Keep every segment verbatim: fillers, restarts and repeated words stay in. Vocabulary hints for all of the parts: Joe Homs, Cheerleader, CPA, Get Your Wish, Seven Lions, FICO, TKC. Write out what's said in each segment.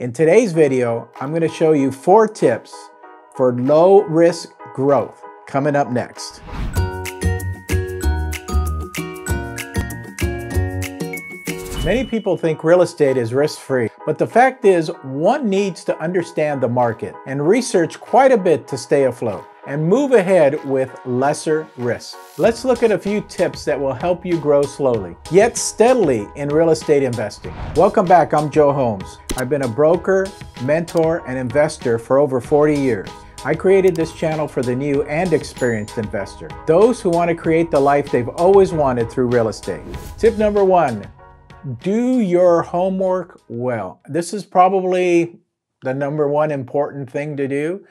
In today's video, I'm going to show you four tips for low-risk growth, coming up next. Many people think real estate is risk-free, but the fact is one needs to understand the market and research quite a bit to stay afloat and move ahead with lesser risk. Let's look at a few tips that will help you grow slowly, yet steadily in real estate investing. Welcome back, I'm Joe Homs. I've been a broker, mentor, and investor for over forty years. I created this channel for the new and experienced investor, those who want to create the life they've always wanted through real estate. Tip number one, do your homework well. This is probably the number one important thing to do.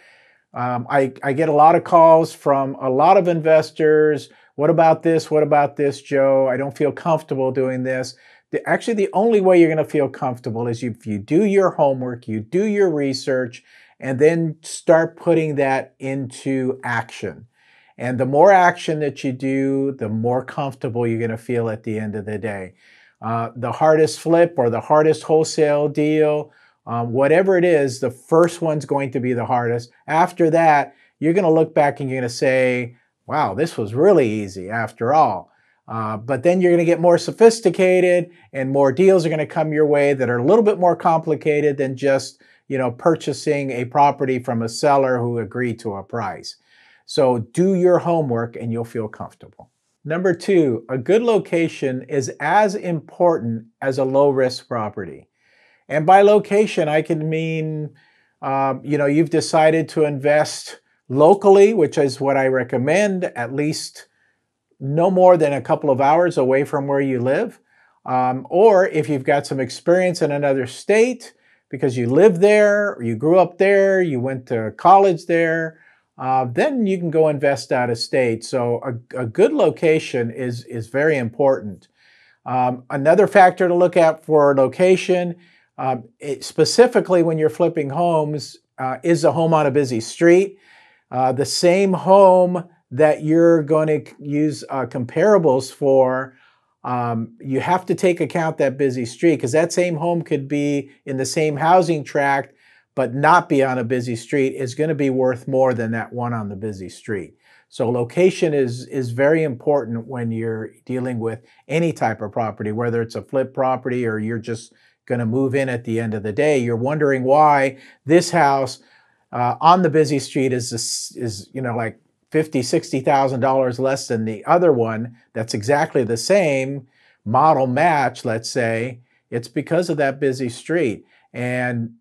Um, I, I get a lot of calls from a lot of investors. What about this? What about this, Joe? I don't feel comfortable doing this. The, actually, the only way you're going to feel comfortable is if you do your homework, you do your research, and then start putting that into action. And the more action that you do, the more comfortable you're going to feel at the end of the day. Uh, the hardest flip or the hardest wholesale deal, Um, whatever it is, the first one's going to be the hardest. After that, you're going to look back and you're going to say, wow, this was really easy after all. Uh, but then you're going to get more sophisticated and more deals are going to come your way that are a little bit more complicated than just, you know, purchasing a property from a seller who agreed to a price. So do your homework and you'll feel comfortable. Number two, a good location is as important as a low-risk property. And by location, I can mean, um, you know, you've decided to invest locally, which is what I recommend, at least no more than a couple of hours away from where you live. Um, or if you've got some experience in another state because you live there, or you grew up there, you went to college there, uh, then you can go invest out of state. So a, a good location is, is very important. Um, another factor to look at for location, Um, it, specifically when you're flipping homes, uh, is the home on a busy street. Uh, the same home that you're going to use uh, comparables for, um, you have to take account that busy street, because that same home could be in the same housing tract but not be on a busy street, is going to be worth more than that one on the busy street. So location is, is very important when you're dealing with any type of property, whether it's a flip property or you're just going to move in at the end of the day. You're wondering why this house uh, on the busy street is, is you know, like fifty thousand, sixty thousand dollars less than the other one that's exactly the same model match, let's say. It's because of that busy street. And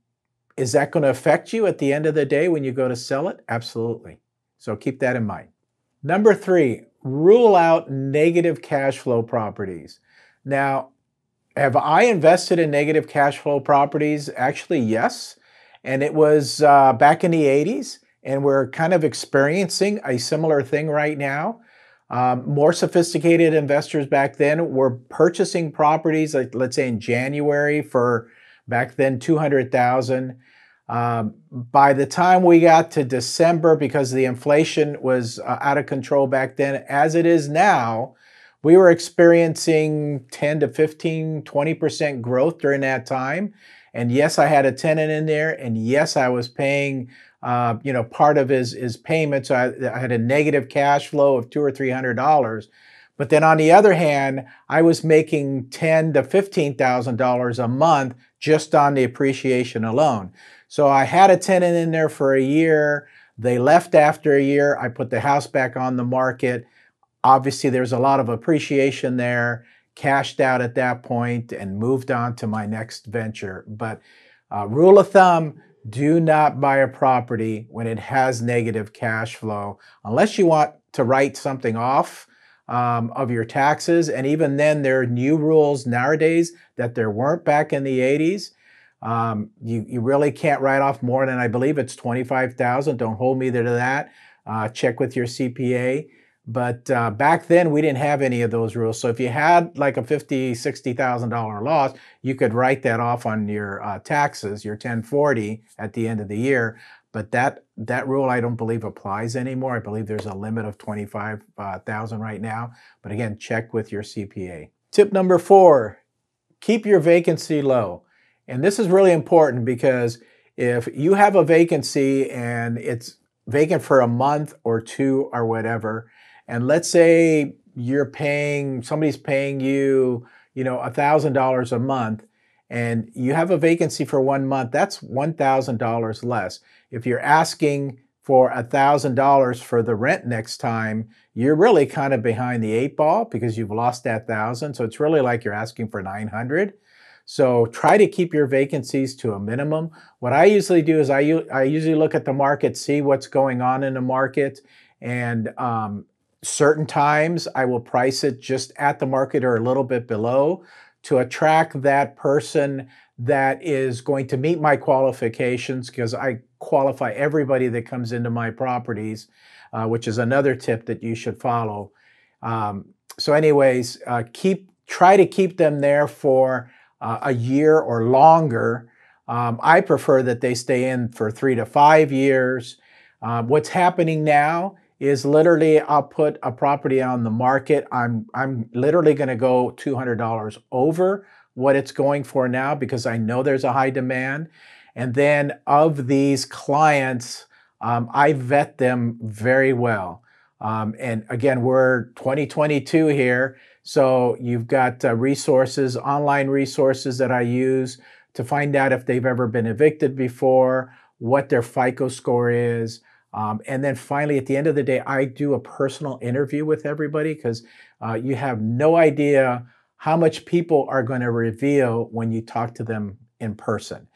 is that going to affect you at the end of the day when you go to sell it? Absolutely. So keep that in mind. Number three, rule out negative cash flow properties. Now, have I invested in negative cash flow properties? Actually, yes. And it was uh, back in the eighties, and we're kind of experiencing a similar thing right now. Um, more sophisticated investors back then were purchasing properties, like, let's say in January, for back then two hundred thousand dollars. Um, by the time we got to December, because the inflation was uh, out of control back then, as it is now, we were experiencing ten to fifteen, twenty percent growth during that time. And yes, I had a tenant in there. And yes, I was paying, uh, you know, part of his, his payment. So I, I had a negative cash flow of two or three hundred dollars. But then on the other hand, I was making ten thousand to fifteen thousand dollars a month just on the appreciation alone. So I had a tenant in there for a year. They left after a year. I put the house back on the market. Obviously, there's a lot of appreciation there, cashed out at that point and moved on to my next venture. But uh, rule of thumb, do not buy a property when it has negative cash flow, unless you want to write something off um, of your taxes. And even then, there are new rules nowadays that there weren't back in the eighties. Um, you, you really can't write off more than, I believe it's twenty-five thousand dollars. Don't hold me to that. Uh, check with your C P A. But uh, back then, we didn't have any of those rules. So if you had like a fifty thousand, sixty thousand dollar loss, you could write that off on your uh, taxes, your ten forty at the end of the year. But that, that rule, I don't believe, applies anymore. I believe there's a limit of twenty-five thousand right now. But again, check with your C P A. Tip number four, keep your vacancy low. And this is really important because if you have a vacancy and it's vacant for a month or two or whatever, and let's say you're paying, somebody's paying you, you know, a thousand dollars a month, and you have a vacancy for one month, that's one thousand dollars less. If you're asking for a thousand dollars for the rent next time, you're really kind of behind the eight ball because you've lost that thousand. So it's really like you're asking for nine hundred. So try to keep your vacancies to a minimum. What I usually do is I, I usually look at the market, see what's going on in the market, and um, certain times I will price it just at the market or a little bit below to attract that person that is going to meet my qualifications, because I qualify everybody that comes into my properties, uh, which is another tip that you should follow. Um, so anyways, uh, keep try to keep them there for uh, a year or longer. Um, I prefer that they stay in for three to five years. Uh, what's happening now is literally I'll put a property on the market. I'm, I'm literally gonna go two hundred dollars over what it's going for now because I know there's a high demand. And then of these clients, um, I vet them very well. Um, and again, we're twenty twenty-two here. So you've got uh, resources, online resources that I use to find out if they've ever been evicted before, what their FICO score is. Um, and then finally, at the end of the day, I do a personal interview with everybody because uh, you have no idea how much people are going to reveal when you talk to them in person.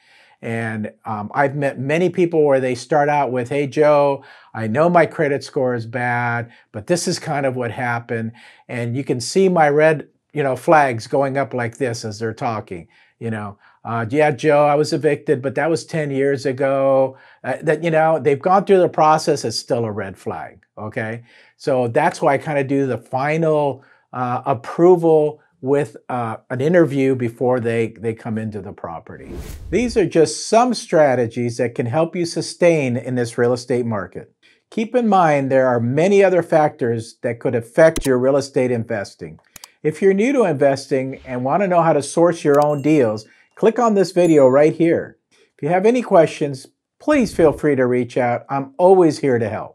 And um, I've met many people where they start out with, hey, Joe, I know my credit score is bad, but this is kind of what happened. And you can see my red, you know, flags going up like this as they're talking, you know. Uh, yeah, Joe, I was evicted, but that was ten years ago. Uh, that, you know, they've gone through the process, it's still a red flag, okay? So that's why I kind of do the final uh, approval with uh, an interview before they, they come into the property. These are just some strategies that can help you sustain in this real estate market. Keep in mind, there are many other factors that could affect your real estate investing. If you're new to investing and want to know how to source your own deals, click on this video right here. If you have any questions, please feel free to reach out. I'm always here to help.